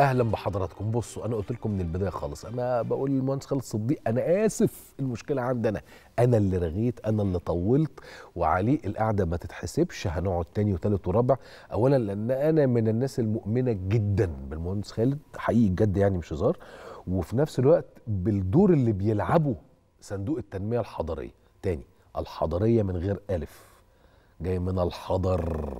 اهلا بحضراتكم. بصوا انا قلت لكم من البدايه خالص، انا بقول للمهندس خالد صديق انا اسف، المشكله عندي انا اللي رغيت، انا اللي طولت، وعلي القعده ما تتحسبش، هنقعد تاني وتالت ورابع. اولا لان انا من الناس المؤمنه جدا بالمهندس خالد حقيقي بجد، يعني مش هزار، وفي نفس الوقت بالدور اللي بيلعبه صندوق التنميه الحضريه. تاني، الحضريه من غير الف، جاي من الحضر.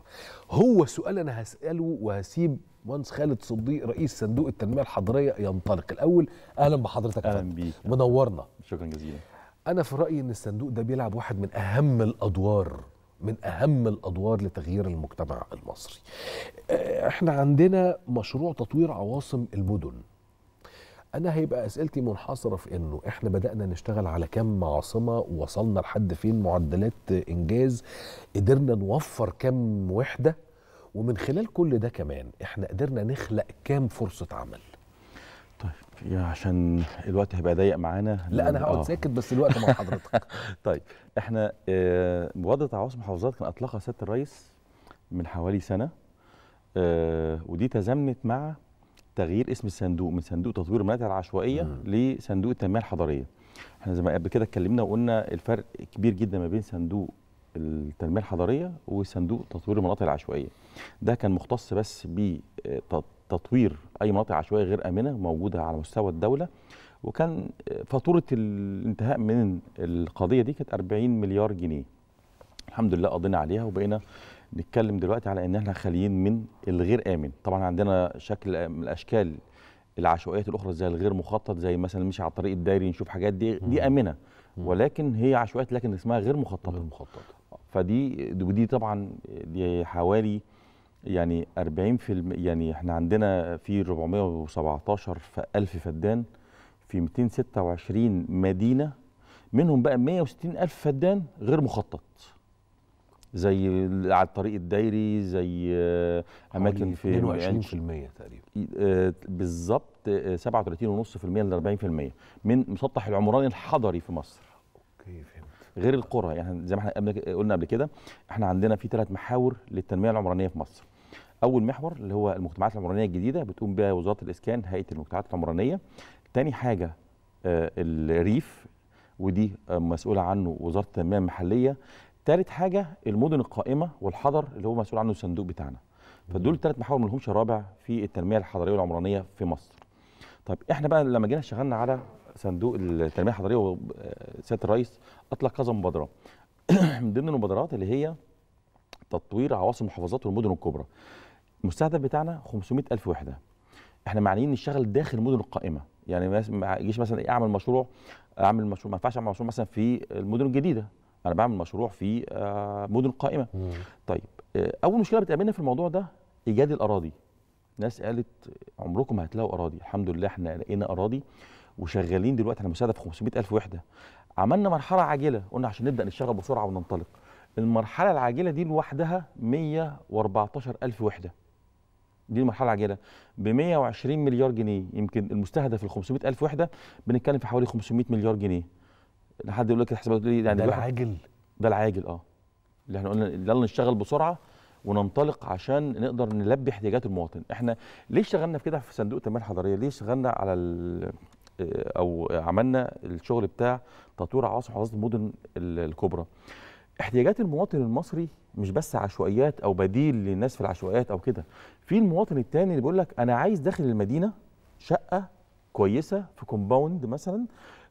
هو سؤال انا هساله وهسيب وانس خالد صديق رئيس صندوق التنميه الحضريه ينطلق. الاول اهلا بحضرتك، اهلا بيك، منورنا، شكرا جزيلا. انا في رايي ان الصندوق ده بيلعب واحد من اهم الادوار، لتغيير المجتمع المصري. احنا عندنا مشروع تطوير عواصم المدن. انا هيبقى اسئلتي منحصره في انه احنا بدانا نشتغل على كم عاصمه، وصلنا لحد فين، معدلات انجاز، قدرنا نوفر كم وحده، ومن خلال كل ده كمان احنا قدرنا نخلق كم فرصه عمل. طيب يا عشان الوقت هيبقى ضيق معانا، لا انا هقعد ساكت بس الوقت مع حضرتك. طيب احنا مبادره عواصم محافظات كان اطلقها سياده الرئيس من حوالي سنه، ودي تزامنت مع تغيير اسم الصندوق من صندوق تطوير المناطق العشوائيه لصندوق التنميه الحضريه. احنا زي ما قبل كده اتكلمنا وقلنا الفرق كبير جدا ما بين صندوق التنميه الحضريه وصندوق تطوير المناطق العشوائيه. ده كان مختص بس بتطوير اي مناطق عشوائيه غير امنه موجوده على مستوى الدوله، وكان فاتوره الانتهاء من القضيه دي كانت 40 مليار جنيه. الحمد لله قضينا عليها وبقينا نتكلم دلوقتي على ان احنا خاليين من الغير امن. طبعا عندنا شكل من الاشكال العشوائيات الاخرى زي الغير مخطط، زي مثلا مش على الطريق الدائري، نشوف حاجات دي امنه، ولكن هي عشوائيات لكن اسمها غير مخططه. فدي طبعا دي حوالي يعني 40%، يعني احنا عندنا في 417 في 1000 فدان في 226 مدينه، منهم بقى 160,000 فدان غير مخطط، زي على الطريق الدائري، زي اماكن في 22% تقريبا بالظبط، 37.5% ل 40% من مسطح العمراني الحضري في مصر. اوكي فهمت. غير القرى، يعني زي ما احنا قلنا قبل كده احنا عندنا في 3 محاور للتنميه العمرانيه في مصر. اول محور اللي هو المجتمعات العمرانيه الجديده بتقوم بها وزاره الاسكان هيئه المجتمعات العمرانيه. تاني حاجه الريف، ودي مسؤوله عنه وزاره التنميه المحليه. ثالث حاجة المدن القائمة والحضر اللي هو مسؤول عنه الصندوق بتاعنا. فدول 3 محاور ما لهمش رابع في التنمية الحضرية والعمرانية في مصر. طيب احنا بقى لما جينا اشتغلنا على صندوق التنمية الحضرية وسيادة الرئيس أطلق كذا مبادرة. من ضمن المبادرات اللي هي تطوير عواصم المحافظات والمدن الكبرى. المستهدف بتاعنا 500,000 وحدة. احنا معنيين نشتغل داخل المدن القائمة، يعني ما يجيش مثلا أعمل مشروع ما ينفعش أعمل مشروع مثلا في المدن الجديدة. أنا بعمل مشروع في مدن قائمة. طيب أول مشكلة بتقابلنا في الموضوع ده إيجاد الأراضي. ناس قالت عمركم هتلاقوا أراضي، الحمد لله إحنا لقينا أراضي وشغالين دلوقتي على مساعدة في 500,000 وحدة. عملنا مرحلة عاجلة، قلنا عشان نبدأ نشتغل بسرعة وننطلق. المرحلة العاجلة دي لوحدها 114,000 وحدة. دي المرحلة العاجلة ب 120 مليار جنيه، يمكن المستهدف ال 500,000 وحدة بنتكلم في حوالي 500 مليار جنيه. لحد يقول لك الحسابات دي يعني ده العاجل، ده العاجل اللي احنا قلنا يلا نشتغل بسرعه وننطلق عشان نقدر نلبي احتياجات المواطن. احنا ليه اشتغلنا في كده في صندوق التنميه الحضريه؟ ليه اشتغلنا على او عملنا الشغل بتاع تطوير عواصم محافظات المدن الكبرى؟ احتياجات المواطن المصري مش بس عشوائيات او بديل للناس في العشوائيات او كده. في المواطن الثاني اللي بيقول لك انا عايز داخل المدينه شقه كويسه في كومباوند مثلا،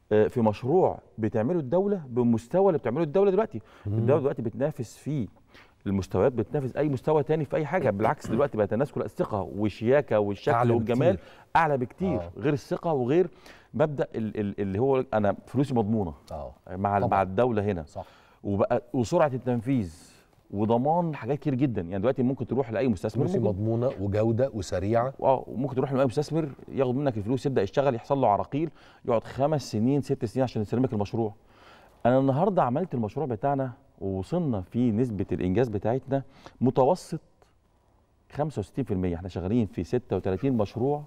في مشروع بتعمله الدولة بالمستوى اللي بتعمله الدولة دلوقتي. الدولة دلوقتي بتنافس في المستويات، بتنافس أي مستوى تاني في أي حاجة، بالعكس دلوقتي بقت الناس كلها الثقة والشياكة والشكل والجمال أعلى بكتير. غير الثقة وغير مبدأ اللي هو أنا فلوسي مضمونة مع الدولة هنا، صح. وبقى وسرعة التنفيذ وضمان حاجات كتير جدا، يعني دلوقتي ممكن تروح لاي مستثمر، فلوسي مضمونه وجوده وسريعه، وممكن تروح لاي مستثمر ياخد منك الفلوس يبدا يشتغل، يحصل له عراقيل يقعد 5 سنين 6 سنين عشان يسلمك المشروع. انا النهارده عملت المشروع بتاعنا ووصلنا في نسبه الانجاز بتاعتنا متوسط 65%. احنا شغالين في 36 مشروع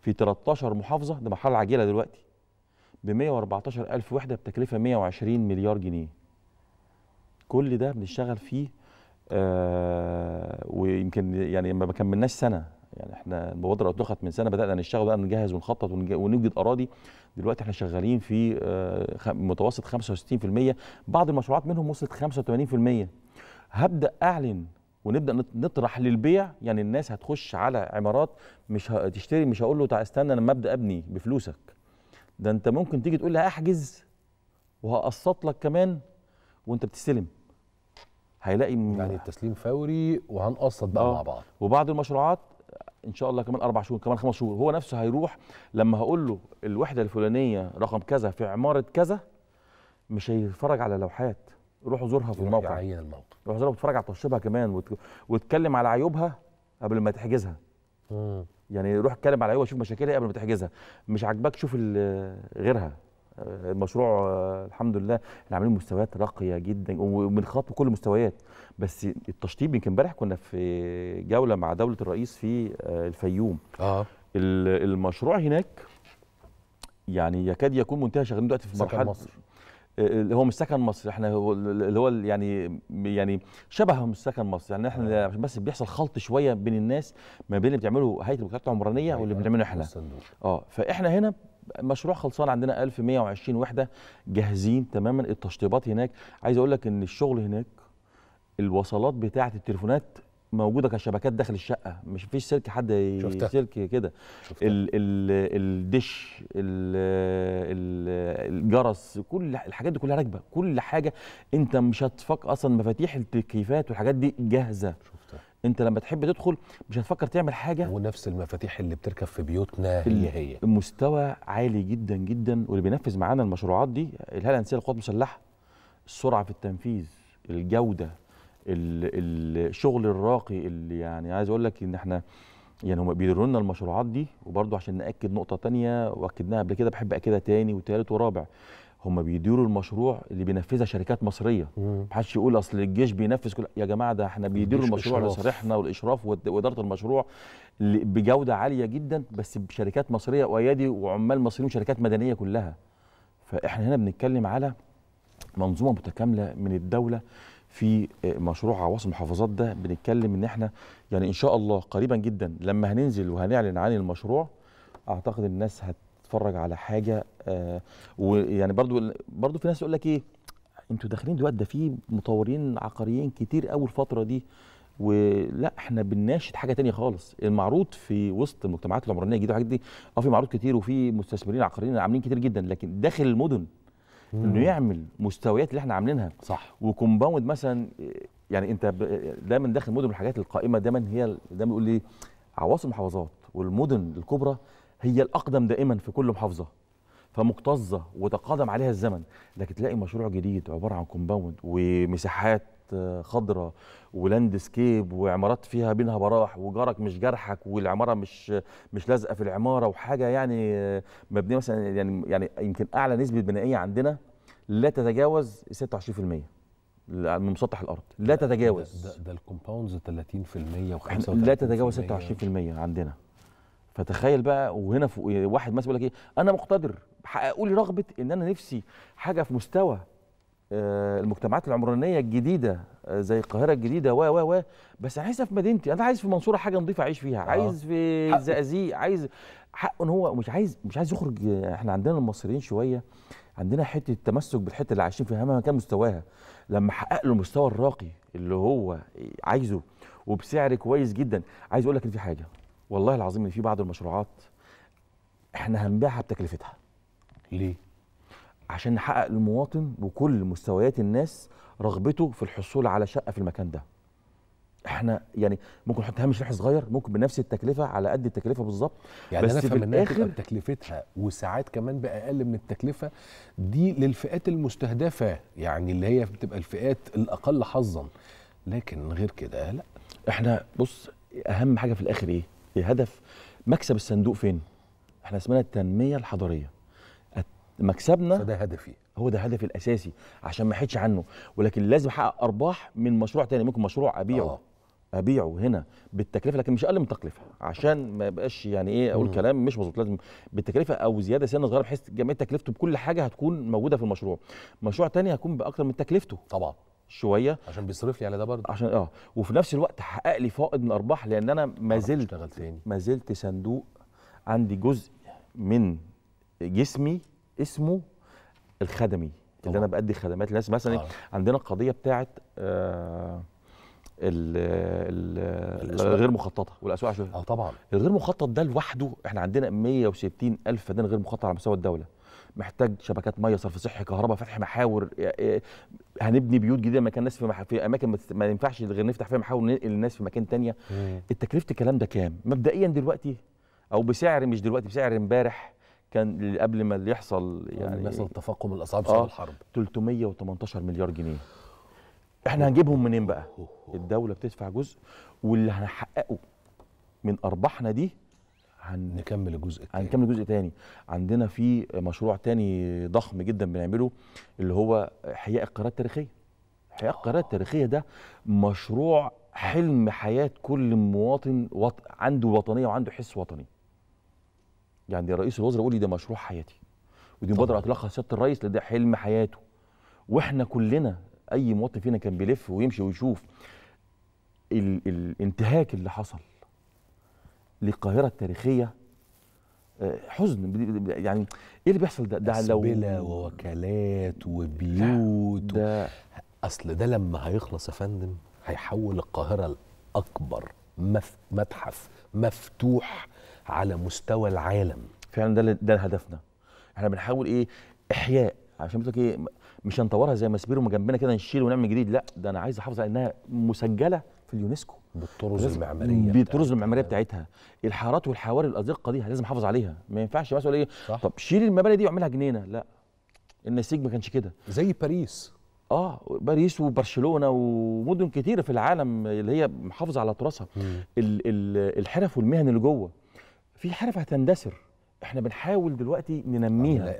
في 13 محافظه، ده مرحله عاجله دلوقتي، ب 114,000 وحده بتكلفه 120 مليار جنيه. كل ده بنشتغل فيه ويمكن يعني ما كملناش سنه يعني احنا المبادره اطلقت من سنه، بدانا نشتغل بقى نجهز ونخطط ونوجد اراضي. دلوقتي احنا شغالين في متوسط 65%، بعض المشروعات منهم وصلت 85%. هبدا اعلن ونبدا نطرح للبيع، يعني الناس هتخش على عمارات مش هتشتري، مش هقول له تعالى استنى لما ابدا ابني بفلوسك، ده انت ممكن تيجي تقول لها احجز وهقسط لك كمان وانت بتستلم. هيلاقي يعني التسليم فوري وهنقسط بقى مع بعض. وبعض المشروعات ان شاء الله كمان 4 شهور كمان 5 شهور هو نفسه هيروح، لما هقول له الوحده الفلانيه رقم كذا في عماره كذا، مش هيتفرج على لوحات، روح زورها في الموقع، يعين الموقع، روح زورها وتتفرج على تشطيبها كمان وتكلم على عيوبها قبل ما تحجزها. يعني روح اتكلم على عيوبها، شوف مشاكلها قبل ما تحجزها، مش عاجباك شوف غيرها. المشروع الحمد لله احنا عاملين مستويات راقيه جدا ومن خطوه كل المستويات. بس التشطيب يمكن امبارح كنا في جوله مع دوله الرئيس في الفيوم. المشروع هناك يعني يكاد يكون منتهى، شغالين دلوقتي في مرحله مصر، هو مش سكن مصر، احنا اللي هو يعني شبه مش سكن مصر، يعني احنا بس بيحصل خلط شويه بين الناس ما بين اللي بتعمله هيئه المجتمعات العمرانيه واللي بنعمله احنا. فاحنا هنا مشروع خلصان، عندنا 1120 وحده جاهزين تماما. التشطيبات هناك، عايز اقول لك ان الشغل هناك، الوصلات بتاعه التليفونات موجوده كشبكات داخل الشقه، مش فيش سلك حد يسلك كده، الدش الجرس كل الحاجات دي كلها راكبه، كل حاجه انت مش هتفكر اصلا، مفاتيح التكييفات والحاجات دي جاهزه. انت لما تحب تدخل مش هتفكر تعمل حاجه، ونفس المفاتيح اللي بتركب في بيوتنا هي مستوى عالي جدا جدا. واللي بينفذ معانا المشروعات دي الهيئه الهندسيه للقوات المسلحه، السرعه في التنفيذ، الجوده، الشغل الراقي اللي يعني عايز اقول لك ان احنا يعني هم بيديروا لنا المشروعات دي. وبرضه عشان ناكد نقطه ثانيه واكدناها قبل كده، بحب اكدها ثاني وثالث ورابع، هم بيديروا المشروع اللي بينفذها شركات مصريه، محدش يقول اصل الجيش بينفذ كل، يا جماعه ده احنا بيديروا المشروع لصالحنا، والاشراف واداره المشروع بجوده عاليه جدا، بس بشركات مصريه وايادي وعمال مصريين وشركات مدنيه كلها. فاحنا هنا بنتكلم على منظومه متكامله من الدوله في مشروع عواصم المحافظات ده. بنتكلم ان احنا يعني ان شاء الله قريبا جدا لما هننزل وهنعلن عن المشروع، اعتقد الناس هتتفرج على حاجه. ويعني برضو في ناس يقول لك ايه انتوا داخلين دلوقتي ده في مطورين عقاريين كتير قوي الفتره دي، ولا احنا بنناشد حاجه ثانيه خالص. المعروض في وسط المجتمعات العمرانيه الجديده والحاجات دي في معروض كتير وفي مستثمرين عقاريين عاملين كتير جدا، لكن داخل المدن انه يعمل مستويات اللي احنا عاملينها صح وكومباوند مثلا. يعني انت دايما داخل المدن والحاجات القائمه دايما هي دايما يقول لي عواصم المحافظات والمدن الكبرى هي الاقدم دائما في كل محافظه، فمكتظه وتقادم عليها الزمن. لكن تلاقي مشروع جديد عباره عن كومباوند ومساحات خضراء ولاندسكيب وعمارات فيها بينها براح، وجارك مش جارحك، والعماره مش لازقه في العماره، وحاجه يعني مبنيه مثلا يعني يمكن اعلى نسبه بنائيه عندنا لا تتجاوز 26% من مسطح الارض، لا تتجاوز. ده الكومباوندز 30% و35%، لا تتجاوز 26% عندنا. فتخيل بقى. وهنا واحد مثلا يقول لك ايه انا مقتدر، حققوا لي رغبه ان انا نفسي حاجه في مستوى المجتمعات العمرانيه الجديده زي القاهره الجديده و بس عايزها في مدينتي، انا عايز في المنصوره حاجه نظيفه اعيش فيها، عايز في الزقازيق، عايز حق ان هو مش عايز يخرج. احنا عندنا المصريين شويه عندنا حته التمسك بالحته اللي عايشين فيها مهما كان مستواها. لما حقق له المستوى الراقي اللي هو عايزه وبسعر كويس جدا، عايز اقول لك ان في حاجه والله العظيم ان في بعض المشروعات احنا هنبيعها بتكلفتها. ليه؟ عشان نحقق للمواطن وكل مستويات الناس رغبته في الحصول على شقه في المكان ده. احنا يعني ممكن نحط هامش ربح صغير، ممكن بنفس التكلفه على قد التكلفه بالظبط، يعني بس في الاخر بتكلفتها، وساعات كمان باقل من التكلفه دي للفئات المستهدفه، يعني اللي هي بتبقى الفئات الاقل حظا. لكن غير كده لا، احنا بص اهم حاجه في الاخر ايه؟ الهدف، مكسب الصندوق فين؟ احنا اسمنا التنميه الحضريه، مكسبنا فده هدفي، هو ده هدفي الاساسي عشان ما احيدش عنه. ولكن لازم احقق ارباح من مشروع تاني، ممكن مشروع ابيعه هنا بالتكلفه، لكن مش اقل من التكلفه، عشان ما يبقاش يعني ايه اقول كلام مش مظبوط، لازم بالتكلفه او زياده سنه صغيره بحيث جميع تكلفته بكل حاجه هتكون موجوده في المشروع. مشروع تاني هيكون باكثر من تكلفته طبعا، شويه عشان بيصرف لي على ده برضه، عشان وفي نفس الوقت حقق لي فائض من ارباح، لان انا ما زلت صندوق عندي جزء من جسمي اسمه الخدمي اللي انا بأدي خدمات للناس. مثلا عندنا القضيه بتاعه الغير مخططه والاسواق العشوائيه. طبعا الغير مخطط ده لوحده احنا عندنا 160,000 فدان غير مخطط على مستوى الدوله، محتاج شبكات ميه، صرف صحي، كهرباء، فتح محاور. هنبني بيوت جديده مكان الناس في اماكن ما ينفعش غير نفتح فيها محاور ننقل الناس في مكان ثانيه. التكلفه الكلام ده كام؟ مبدئيا دلوقتي او بسعر، مش دلوقتي بسعر امبارح كان قبل ما يحصل يعني مثلا تفاقم الاسعار بسبب الحرب 318 مليار جنيه. احنا هنجيبهم منين بقى؟ الدولة بتدفع جزء، واللي هنحققه من ارباحنا دي هنكمل الجزء الثاني. عندنا في مشروع تاني ضخم جدا بنعمله اللي هو احياء القرية التاريخية. احياء القرية التاريخية ده مشروع حلم حياة كل مواطن عنده وطنية وعنده حس وطني. يعني رئيس الوزراء يقول لي ده مشروع حياتي، ودي مبادرة اطلقها سيادة الرئيس، ده حلم حياته. واحنا كلنا اي مواطن فينا كان بيلف ويمشي ويشوف الانتهاك اللي حصل للقاهره التاريخيه، حزن. يعني ايه اللي بيحصل ده؟ ده لو قنابل ووكالات وبيوت ده اصل ده لما هيخلص يا فندم هيحول القاهره لاكبر متحف مفتوح على مستوى العالم. فعلا ده هدفنا، احنا بنحاول احياء، عشان بيقول لك مش هنطورها زي مسبير وما جنبنا كده نشيل ونعمل جديد، لا ده انا عايز احافظ على انها مسجله في اليونسكو بالطرز المعماريه بتاعتها. الحارات والحواري الازقه دي لازم احافظ عليها، ما ينفعش مثلا طب شيل المباني دي واعملها جنينه، لا. النسيج ما كانش كده زي باريس. باريس وبرشلونه ومدن كتيره في العالم اللي هي محافظه على تراثها. الحرف والمهن اللي جوه، في حرف هتندثر، احنا بنحاول دلوقتي ننميها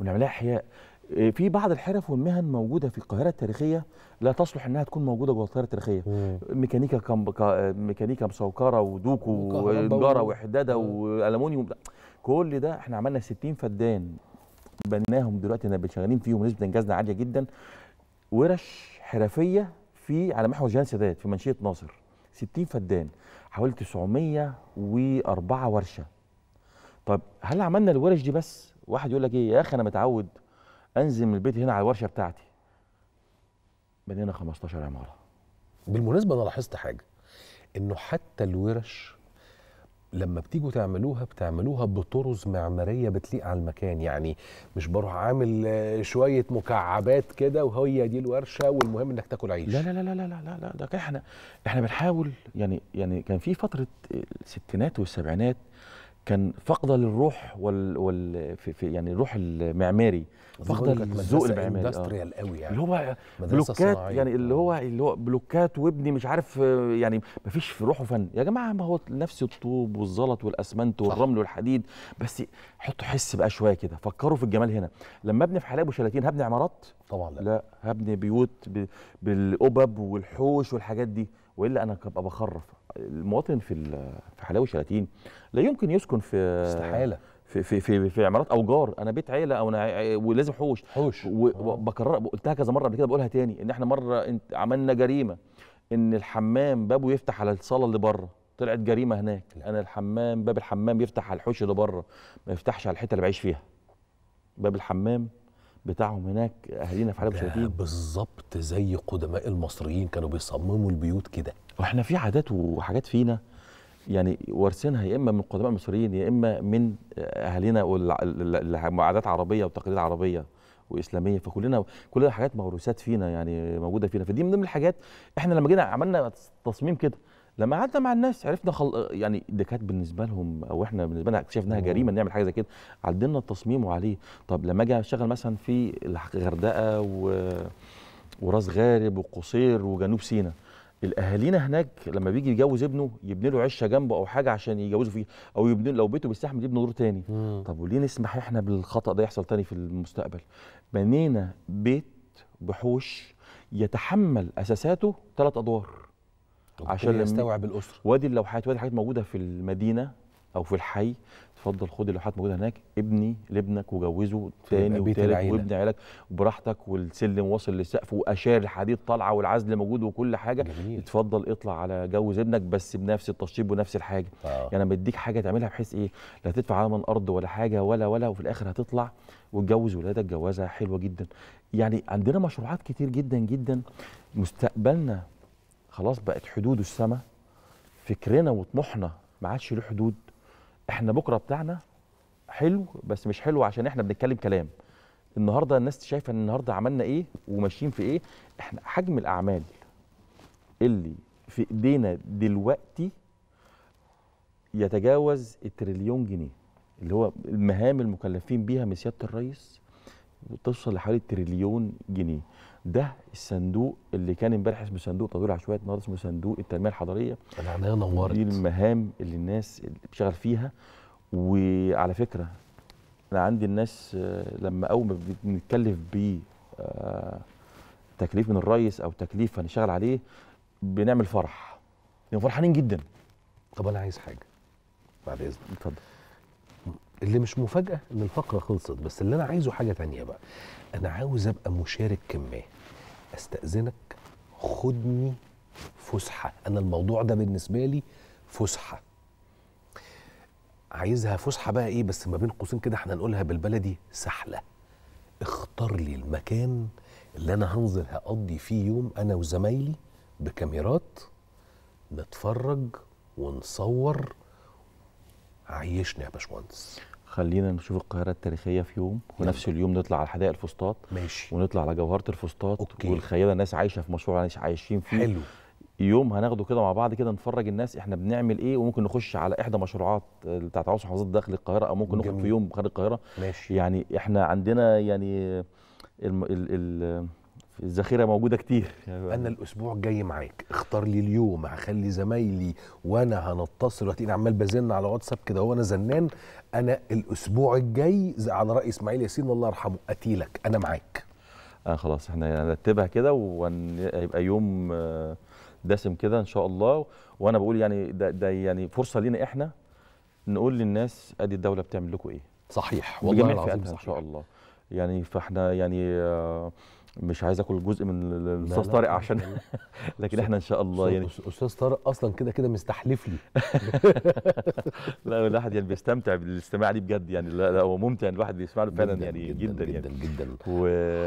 ونعملها احياء. في بعض الحرف والمهن موجوده في القاهره التاريخيه لا تصلح انها تكون موجوده جوه القاهره التاريخيه. ميكانيكا مسوكره ودوكو ونجاره وحداده والومنيوم، كل ده احنا عملنا 60 فدان بناهم دلوقتي شغالين فيهم نسبه انجازنا عاليه جدا. ورش حرفيه في على محور جان سادات في منشيه ناصر 60 فدان، حوالي 904 ورشه. طب هل عملنا الورش دي بس؟ واحد يقول لك يا اخي انا متعود انزل من البيت هنا على الورشه بتاعتي. بنينا 15 عماره. بالمناسبه انا لاحظت حاجه، انه حتى الورش لما بتيجوا تعملوها بطرز معماريه بتليق على المكان، يعني مش بروح عامل شويه مكعبات كده وهي دي الورشه والمهم انك تاكل عيش. لا لا لا لا لا لا، ده احنا بنحاول يعني كان في فتره الستينات والسبعينات كان فقدة للروح في يعني الروح المعماري، فقدة للذوق المعماري اندستريال قوي، يعني اللي هو بلوكات، يعني اللي هو بلوكات وابني مش عارف، يعني ما فيش في روح وفن. يا جماعه ما هو نفس الطوب والزلط والاسمنت والرمل والحديد، بس حطوا حس بقى شويه كده، فكروا في الجمال. هنا لما ابني في حلايب وشلاتين هبني عمارات؟ طبعا لا، هبني بيوت بالقبب والحوش والحاجات دي، والا انا ببقى بخرف. المواطن في حلاوي شلاتين لا يمكن يسكن في استحاله في في في, في عمارات اوجار. انا بيت عيله او انا ولازم حوش. وبكرر قلتها كذا مره قبل كده، بقولها تاني، ان احنا مره عملنا جريمه ان الحمام بابه يفتح على الصاله اللي بره، طلعت جريمه هناك. انا الحمام باب الحمام يفتح على الحوش اللي بره، ما يفتحش على الحته اللي بعيش فيها. باب الحمام بتاعهم هناك اهالينا في حلاوي شلاتين بالظبط زي قدماء المصريين كانوا بيصمموا البيوت كده. واحنا في عادات وحاجات فينا يعني وارثينها، يا اما من قدماء المصريين يا اما من اهالينا، والعادات عربيه وتقاليد عربيه واسلاميه، فكلنا كل حاجات موروثات فينا يعني موجوده فينا. فدي من ضمن الحاجات احنا لما جينا عملنا تصميم كده، لما قعدنا مع الناس عرفنا يعني دي كانت بالنسبه لهم، او احنا بالنسبه لنا اكتشفناها جريمه نعمل حاجه زي كده، عدلنا التصميم وعليه. طب لما اجي اشتغل مثلا في الغردقه وراس غارب وقصير وجنوب سيناء، الاهالينا هناك لما بيجي يجوز ابنه يبني له عشه جنبه او حاجه عشان يجوزوا فيه، او يبني لو بيته بيستحمل يبني دور تاني. طب وليه نسمح احنا بالخطا ده يحصل تاني في المستقبل؟ بنينا بيت بحوش يتحمل اساساته 3 ادوار عشان يستوعب الاسره. وادي اللوحات موجوده في المدينه او في الحي، اتفضل خد اللوحات موجوده هناك، ابني لابنك وجوزه تاني وتالت وابني عيالك براحتك، والسلم واصل للسقف واشار الحديد طالعه والعزل موجود وكل حاجه. جميل. اتفضل اطلع على جوز ابنك بس بنفس التشطيب ونفس الحاجه. يعني مديك حاجه تعملها بحيث ايه، لا تدفع ثمن ارض ولا حاجه ولا وفي الاخر هتطلع وتجوز ولادك جوازه حلوه جدا. يعني عندنا مشروعات كتير جدا جدا. مستقبلنا خلاص بقت حدوده السما، فكرنا وطموحنا ما عادش له حدود. احنا بكره بتاعنا حلو بس مش حلو عشان احنا بنتكلم كلام. النهارده الناس شايفه ان النهارده عملنا ايه وماشيين في ايه. احنا حجم الاعمال اللي في ايدينا دلوقتي يتجاوز التريليون جنيه، اللي هو المهام المكلفين بيها من سياده الرئيس بتوصل لحوالي تريليون جنيه. ده الصندوق اللي كان امبارح اسمه صندوق تطوير العشوائيات، النهارده اسمه صندوق التنميه الحضريه. العنايه نورت. دي المهام اللي الناس اللي بتشتغل فيها. وعلى فكره انا عندي الناس لما اول ما بنتكلف ب تكليف من الرئيس او تكليف هنشتغل عليه بنعمل فرح، بنبقى فرحانين جدا. طب انا عايز حاجه بعد اذنك. اتفضل. اللي مش مفاجأة إن الفقرة خلصت، بس اللي أنا عايزه حاجة تانية بقى. أنا عاوز أبقى مشارك كمية. أستأذنك خدني فسحة، أنا الموضوع ده بالنسبة لي فسحة. عايزها فسحة بقى إيه، بس ما بين قوسين كده إحنا نقولها بالبلدي سحلة. اختار لي المكان اللي أنا هنزل هقضي فيه يوم أنا وزمايلي بكاميرات، نتفرج ونصور. عيشنا يا باشمهندس. خلينا نشوف القاهرة التاريخية في يوم، ونفس اليوم نطلع على حدائق الفسطاط. ماشي. ونطلع على جوهرة الفسطاط. أوكي. والخيالة الناس عايشة في مشروع عايشين فيه. حلو. يوم هناخده كده مع بعض كده نفرج الناس احنا بنعمل ايه، وممكن نخش على احدى مشروعات بتاعت عواصم محافظات داخل القاهرة، او ممكن نخرج في يوم خارج القاهرة. ماشي. يعني احنا عندنا يعني الذخيرة موجودة كتير. أنا الأسبوع جاي معاك، اختار لي اليوم، هخلي زمايلي وأنا هنتصل وهتلاقيني عمال بزن على واتساب كده وأنا زنان. أنا الأسبوع الجاي على رأي إسماعيل ياسين الله يرحمه أتيلك، أنا معاك. خلاص احنا هنرتبها كده وهيبقى يوم دسم كده إن شاء الله. وأنا بقول يعني ده يعني فرصة لينا إحنا نقول للناس أدي الدولة بتعمل لكم إيه. صحيح والله العظيم. صحيح. إن شاء الله يعني. فإحنا يعني مش عايز اكل جزء من الاستاذ طارق عشان لكن احنا ان شاء الله يعني الاستاذ طارق اصلا كده كده مستحلف لي. لا الواحد يعني بيستمتع بالاستماع دي بجد يعني. لا هو ممتع الواحد بيسمع له فعلا يعني جدا يعني جدا.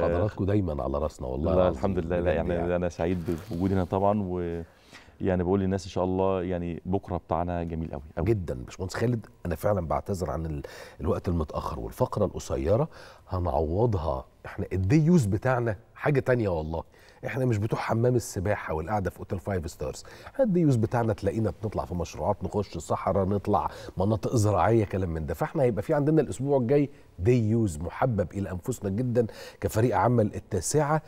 حضراتكم دايما على راسنا والله. لا الحمد لله. لا يعني انا سعيد بوجودي هنا طبعا، ويعني بقول للناس ان شاء الله يعني بكره بتاعنا جميل قوي جدا. باشمهندس خالد انا فعلا بعتذر عن الوقت المتاخر والفقره القصيره هنعوضها. احنا الديوز بتاعنا حاجه تانية والله. احنا مش بتوع حمام السباحه والقعده في اوتيل 5 ستارز، الديوز بتاعنا تلاقينا بنطلع في مشروعات، نخش الصحراء، نطلع مناطق زراعيه، كلام من ده. فاحنا هيبقى في عندنا الاسبوع الجاي ديوز محبب الى انفسنا جدا كفريق عمل التاسعه.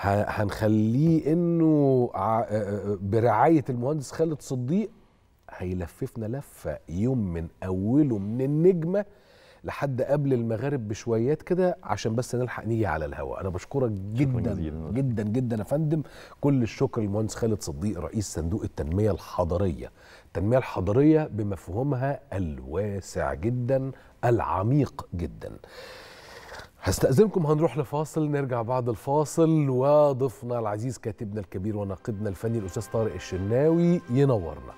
هنخليه انه برعايه المهندس خالد صديق هيلففنا لفه يوم من اوله من النجمه لحد قبل المغارب بشويات كده عشان بس نلحق نيجي على الهواء. انا بشكرك جدا جدا جدا يا فندم. كل الشكر للمهندس خالد صديق رئيس صندوق التنميه الحضريه. التنميه الحضريه بمفهومها الواسع جدا العميق جدا. هستأذنكم هنروح لفاصل، نرجع بعد الفاصل وضيفنا العزيز كاتبنا الكبير وناقدنا الفني الأستاذ طارق الشناوي ينورنا.